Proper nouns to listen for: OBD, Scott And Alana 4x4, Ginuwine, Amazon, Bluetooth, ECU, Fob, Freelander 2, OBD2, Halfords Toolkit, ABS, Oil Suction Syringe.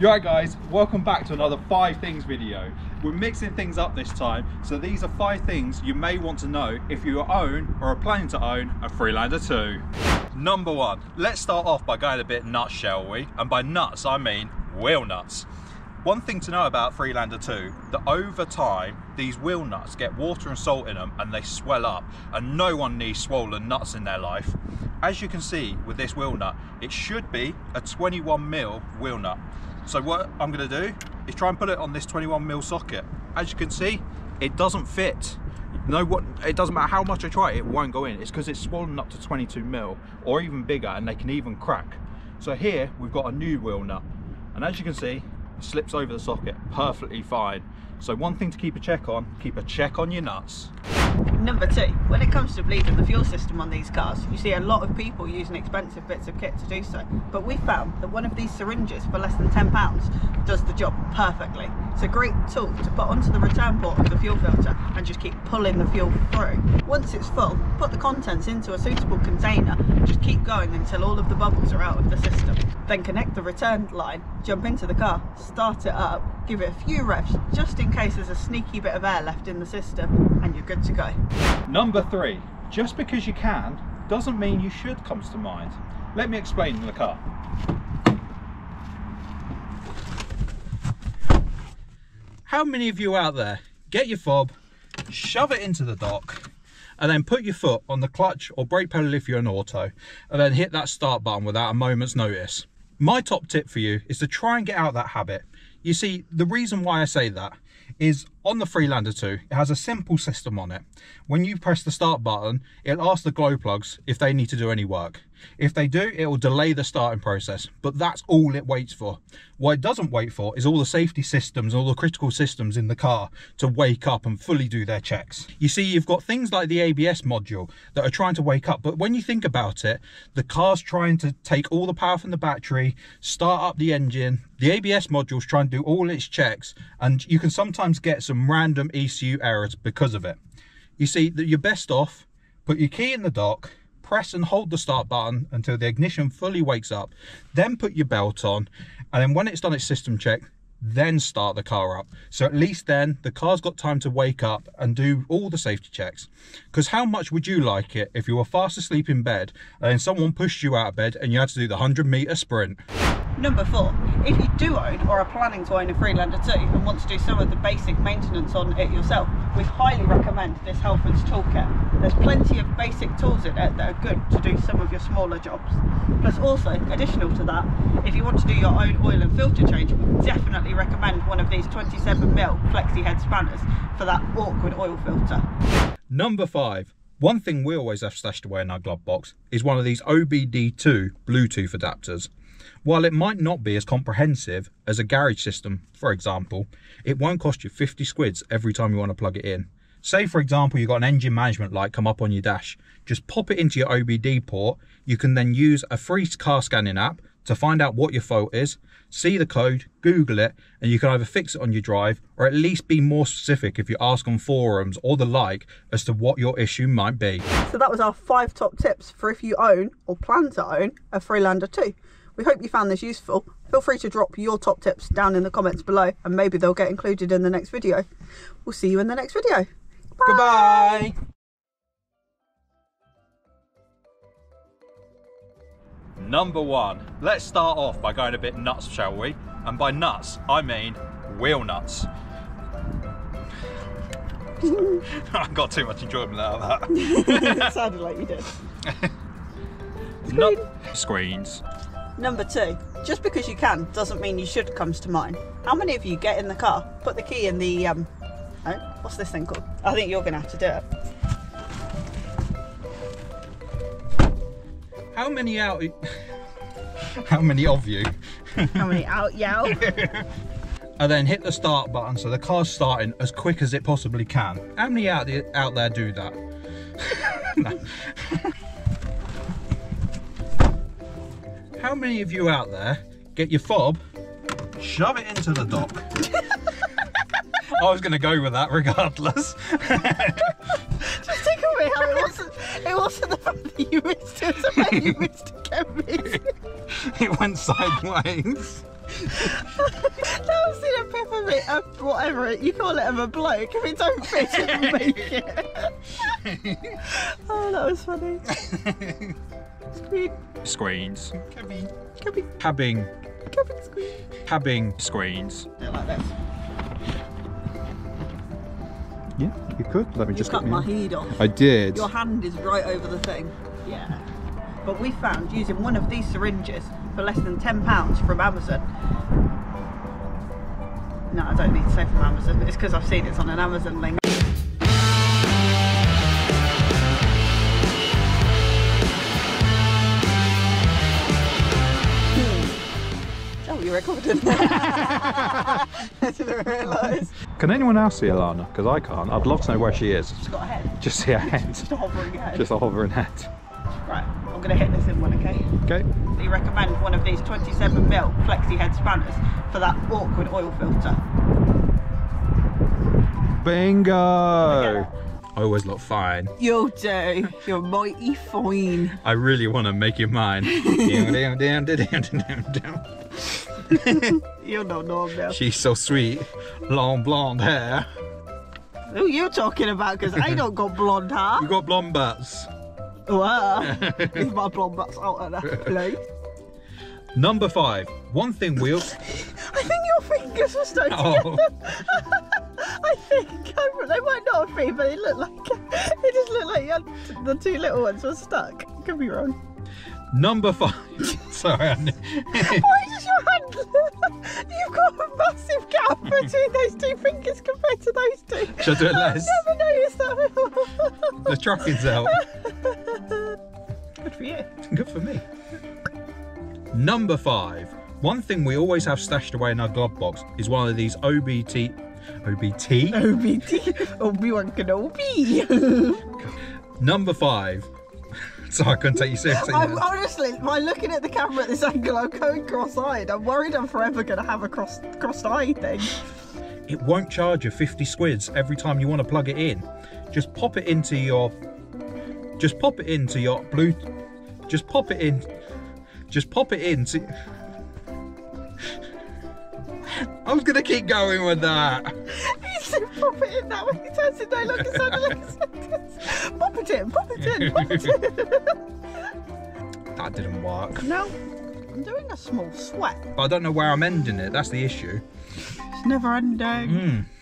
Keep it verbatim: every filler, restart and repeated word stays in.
Yo guys, welcome back to another five things video. We're mixing things up this time, so these are five things you may want to know if you own or are planning to own a Freelander two. Number one, let's start off by going a bit nuts, shall we? And by nuts, I mean wheel nuts. One thing to know about Freelander two, that over time, these wheel nuts get water and salt in them and they swell up, and no one needs swollen nuts in their life. As you can see with this wheel nut, it should be a twenty-one mil wheel nut. So what I'm gonna do is try and put it on this twenty-one mil socket. As you can see, it doesn't fit. You know what? It doesn't matter how much I try, it won't go in. It's because it's swollen up to twenty-two mil or even bigger, and they can even crack. So here, we've got a new wheel nut. And as you can see, slips over the socket perfectly fine. So one thing to keep a check on, keep a check on your nuts. Number two, when it comes to bleeding the fuel system on these cars, you see a lot of people using expensive bits of kit to do so, but we found that one of these syringes for less than ten pounds does the job perfectly. It's a great tool to put onto the return port of the fuel filter and just keep pulling the fuel through. Once it's full, put the contents into a suitable container and just keep going until all of the bubbles are out of the system. Then connect the return line, jump into the car, start it up, give it a few revs just in case there's a sneaky bit of air left in the system, and you're good to go. Number three, just because you can doesn't mean you should comes to mind. Let me explain the car. How many of you out there get your fob, shove it into the dock, and then put your foot on the clutch or brake pedal if you're an auto, and then hit that start button without a moment's notice? My top tip for you is to try and get out of that habit. You see, the reason why I say that is on the Freelander two, it has a simple system on it. When you press the start button, it'll ask the glow plugs if they need to do any work. If they do, it will delay the starting process, but that's all it waits for. What it doesn't wait for is all the safety systems, all the critical systems in the car to wake up and fully do their checks. You see, you've got things like the A B S module that are trying to wake up, but when you think about it, the car's trying to take all the power from the battery, start up the engine, the A B S module's trying to do all its checks, and you can sometimes get some random E C U errors because of it. You see, that you're best off, put your key in the dock, press and hold the start button until the ignition fully wakes up, then put your belt on, and then when it's done its system check, then start the car up. So at least then the car's got time to wake up and do all the safety checks. Because how much would you like it if you were fast asleep in bed and then someone pushed you out of bed and you had to do the hundred meter sprint? Number four, if you do own or are planning to own a Freelander two and want to do some of the basic maintenance on it yourself, we highly recommend this Halfords Toolkit. There's plenty of basic tools in it that are good to do some of your smaller jobs. Plus also, additional to that, if you want to do your own oil and filter change, we definitely recommend one of these twenty-seven mil flexi head spanners for that awkward oil filter. Number five. One thing we always have stashed away in our glove box is one of these O B D two Bluetooth adapters. While it might not be as comprehensive as a garage system, for example, it won't cost you fifty squids every time you want to plug it in. Say, for example, you've got an engine management light come up on your dash. Just pop it into your O B D port. You can then use a free car scanning app to find out what your fault is, see the code, Google it, and you can either fix it on your drive or at least be more specific if you ask on forums or the like as to what your issue might be. So that was our five top tips for if you own or plan to own a Freelander two. We hope you found this useful. Feel free to drop your top tips down in the comments below and maybe they'll get included in the next video. We'll see you in the next video. Bye. Goodbye. Number one, let's start off by going a bit nuts, shall we? And by nuts, I mean wheel nuts. I got too much enjoyment out of that. It sounded like you did. Screen. Screens. Number two, just because you can doesn't mean you should comes to mind. How many of you get in the car, put the key in the, um, oh, what's this thing called? I think you're gonna have to do it. How many out? How many of you? How many out, yo? And then hit the start button so the car's starting as quick as it possibly can. How many out the, out there do that? How many of you out there get your fob, shove it into the dock? I was going to go with that regardless. Just take away how it wasn't. It wasn't the fact that you missed it, it was the fact you missed it. It went sideways. That was in a peppermint, a whatever, you call it, of a bloke. If it don't fit, it'll make it. Oh, that was funny. Squeak. Screens. Cabin. Cabin. Cabin. Cabin screen. Cabin screens. Yeah, like this. Yeah, you could. Let me you just cut my head off. I did. Your hand is right over the thing. Yeah. But we found using one of these syringes for less than ten pounds from Amazon. No, I don't need to say from Amazon. It's because I've seen it's on an Amazon link. Oh, you're recording. I didn't realise. Can anyone else see Alana? Because I can't. I'd love to know where she is. She's got a head. Just see her head. Just a hovering head. Just a hovering head. Right, I'm going to hit this in one, okay? Okay. They recommend one of these twenty-seven mil flexi head spanners for that awkward oil filter. Bingo! Yeah. I always look fine. You'll do. You're mighty fine. I really want to make you mine. Down, down, down, down, down, down. You don't know him now. She's so sweet. Long blonde hair. Who are you talking about? Because I don't got blonde hair. You got blonde butts. Wow. Is my blonde butts out at that place? Number five. One thing we'll... I think your fingers were stuck together. Oh. I think I, they might not have been, but it looked like it just looked like you had, the two little ones were stuck. Could be wrong. Number five. Sorry. I knew. Why does your hand? You've got a massive gap between those two fingers compared to those two. Should I do it less? I've never noticed that before. The trucking's out. Good for you. Good for me. Number five. One thing we always have stashed away in our glove box is one of these O B D two. O B T? O B T? Obi-Wan Kenobi! Number five. Sorry, I couldn't take you seriously. I'm honestly, by looking at the camera at this angle, I'm going cross-eyed. I'm worried I'm forever going to have a cross, cross-eyed thing. It won't charge you fifty squids every time you want to plug it in. Just pop it into your... Just pop it into your Bluetooth... Just pop it in... Just pop it into... I was gonna keep going with that. He said pop it in that way, he turns it no longer sounded like a sentence. Pop it in, pop it in, pop it in. That didn't work. No, I'm doing a small sweat. But I don't know where I'm ending it, that's the issue. It's never ending. Mm.